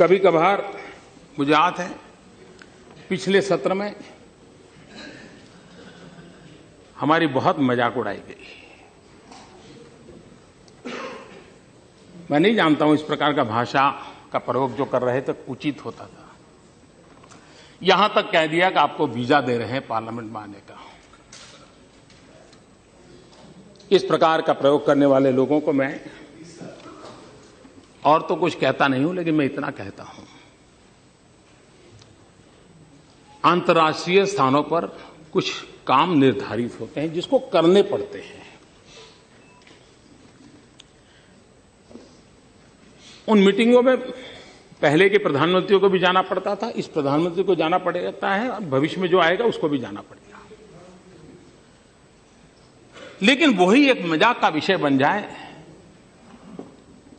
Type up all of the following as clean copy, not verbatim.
कभी कभार मुझे याद है पिछले सत्र में हमारी बहुत मजाक उड़ाई गई। मैं नहीं जानता हूं इस प्रकार का भाषा का प्रयोग जो कर रहे थे उचित होता था। यहां तक कह दिया कि आपको वीजा दे रहे हैं पार्लियामेंट में आने का। इस प्रकार का प्रयोग करने वाले लोगों को मैं और तो कुछ कहता नहीं हूं, लेकिन मैं इतना कहता हूं, अंतर्राष्ट्रीय स्थानों पर कुछ काम निर्धारित होते हैं जिसको करने पड़ते हैं। उन मीटिंगों में पहले के प्रधानमंत्रियों को भी जाना पड़ता था, इस प्रधानमंत्री को जाना पड़ता है और भविष्य में जो आएगा उसको भी जाना पड़ेगा। लेकिन वही एक मजाक का विषय बन जाए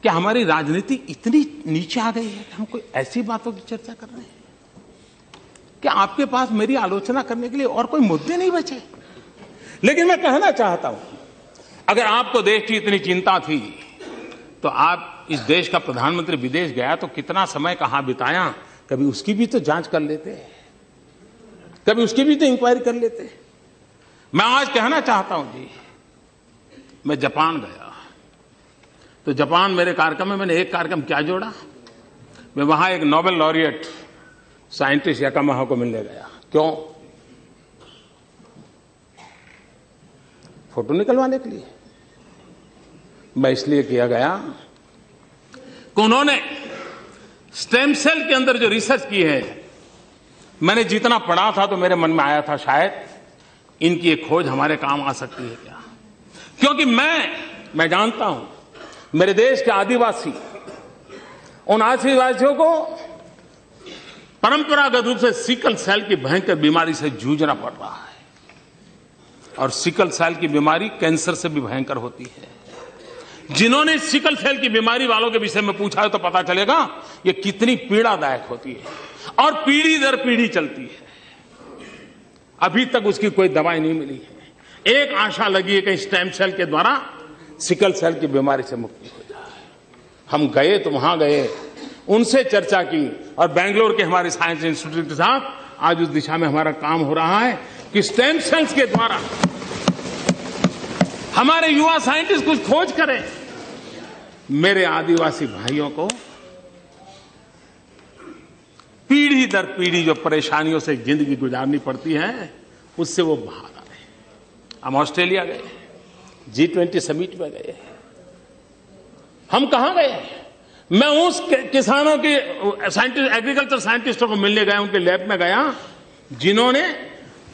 कि हमारी राजनीति इतनी नीचे आ गई है कि हम कोई ऐसी बातों की चर्चा कर रहे हैं कि आपके पास मेरी आलोचना करने के लिए और कोई मुद्दे नहीं बचे। लेकिन मैं कहना चाहता हूं, अगर आपको देश की इतनी चिंता थी तो आप इस देश का प्रधानमंत्री विदेश गया तो कितना समय कहां बिताया, कभी उसकी भी तो जांच कर लेते, कभी उसकी भी तो इंक्वायरी कर लेते। मैं आज कहना चाहता हूं जी, मैं जापान गया तो जापान मेरे कार्यक्रम में मैंने एक कार्यक्रम क्या जोड़ा, मैं वहां एक नोबेल लॉरिएट साइंटिस्ट याकामा को मिलने गया। क्यों? फोटो निकलवाने के लिए। मैं इसलिए किया गया कि उन्होंने स्टेम सेल के अंदर जो रिसर्च की है, मैंने जितना पढ़ा था तो मेरे मन में आया था शायद इनकी एक खोज हमारे काम आ सकती है क्या, क्योंकि मैं जानता हूं मेरे देश के आदिवासी, उन आदिवासियों को परंपरागत रूप से सिकल सेल की भयंकर बीमारी से जूझना पड़ रहा है और सिकल सेल की बीमारी कैंसर से भी भयंकर होती है। जिन्होंने सिकल सेल की बीमारी वालों के विषय में पूछा है तो पता चलेगा ये कितनी पीड़ादायक होती है और पीढ़ी दर पीढ़ी चलती है। अभी तक उसकी कोई दवाई नहीं मिली है। एक आशा लगी है कि स्टेम सेल के द्वारा सिकल सेल की बीमारी से मुक्ति हो जाए। हम गए तो वहां गए, उनसे चर्चा की और बैंगलोर के हमारे साइंस इंस्टीट्यूट के साथ आज उस दिशा में हमारा काम हो रहा है कि स्टेम सेल्स के द्वारा हमारे युवा साइंटिस्ट कुछ खोज करें। मेरे आदिवासी भाइयों को पीढ़ी दर पीढ़ी जो परेशानियों से जिंदगी गुजारनी पड़ती है उससे वो बाहर आ रहे हैं। हम ऑस्ट्रेलिया गए, G20 समिट में गए, हम कहां गए, मैं उस किसानों के साइंटिस्ट एग्रीकल्चर साइंटिस्टों को मिलने गया, उनके लैब में गया जिन्होंने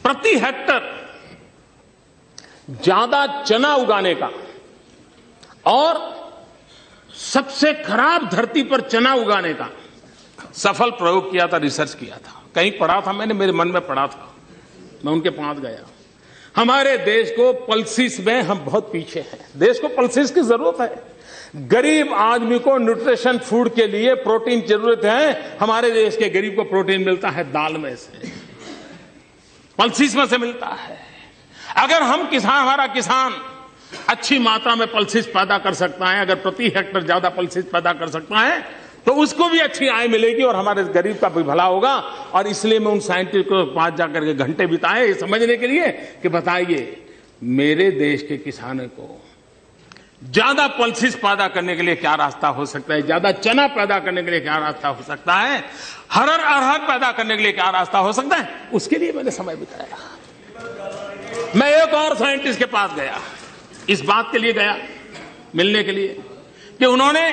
प्रति हेक्टर ज्यादा चना उगाने का और सबसे खराब धरती पर चना उगाने का सफल प्रयोग किया था, रिसर्च किया था। कहीं पढ़ा था मैंने, मेरे मन में पढ़ा था, मैं उनके पास गया। हमारे देश को पल्सेस में हम बहुत पीछे हैं, देश को पल्सेस की जरूरत है। गरीब आदमी को न्यूट्रिशन फूड के लिए प्रोटीन जरूरत है, हमारे देश के गरीब को प्रोटीन मिलता है दाल में से, पल्सेस में से मिलता है। अगर हम किसान, हमारा किसान अच्छी मात्रा में पल्सेस पैदा कर सकता है, अगर प्रति हेक्टर ज्यादा पल्सेस पैदा कर सकता है तो उसको भी अच्छी आय मिलेगी और हमारे गरीब का भी भला होगा। और इसलिए मैं उन साइंटिस्ट के पास जाकर के घंटे बिताए समझने के लिए कि बताइए मेरे देश के किसानों को ज्यादा पल्सेस पैदा करने के लिए क्या रास्ता हो सकता है, ज्यादा चना पैदा करने के लिए क्या रास्ता हो सकता है, हरड़ अरहर पैदा करने के लिए क्या रास्ता हो सकता है, उसके लिए मैंने समय बिताया। मैं एक और साइंटिस्ट के पास गया, इस बात के लिए गया मिलने के लिए कि उन्होंने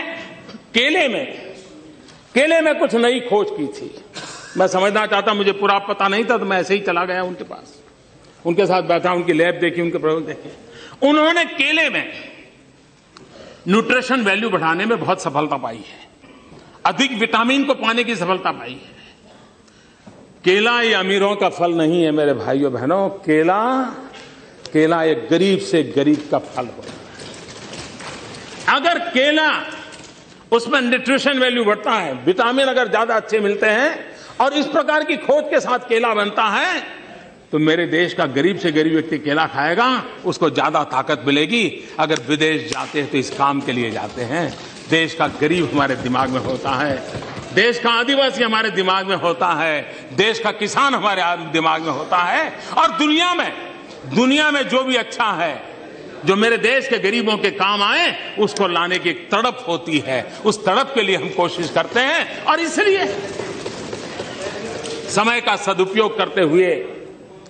केले में कुछ नई खोज की थी। मैं समझना चाहता, मुझे पूरा पता नहीं था तो मैं ऐसे ही चला गया उनके पास, उनके साथ बैठा, उनकी लैब देखी, उनके प्रयोग देखे। उन्होंने केले में न्यूट्रिशन वैल्यू बढ़ाने में बहुत सफलता पाई है, अधिक विटामिन को पाने की सफलता पाई है। केला ये अमीरों का फल नहीं है मेरे भाइयों बहनों, केला एक गरीब से गरीब का फल हो। अगर केला उसमें न्यूट्रिशन वैल्यू बढ़ता है, विटामिन अगर ज्यादा अच्छे मिलते हैं और इस प्रकार की खोज के साथ केला बनता है तो मेरे देश का गरीब से गरीब व्यक्ति केला खाएगा, उसको ज्यादा ताकत मिलेगी। अगर विदेश जाते हैं तो इस काम के लिए जाते हैं। देश का गरीब हमारे दिमाग में होता है, देश का आदिवासी हमारे दिमाग में होता है, देश का किसान हमारे दिमाग में होता है, और दुनिया में जो भी अच्छा है, जो मेरे देश के गरीबों के काम आए, उसको लाने की एक तड़प होती है। उस तड़प के लिए हम कोशिश करते हैं, और इसलिए समय का सदुपयोग करते हुए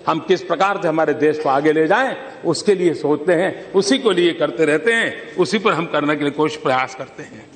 हम किस प्रकार से हमारे देश को आगे ले जाएं, उसके लिए सोचते हैं, उसी को लिए करते रहते हैं, उसी पर हम करने के लिए कोशिश प्रयास करते हैं।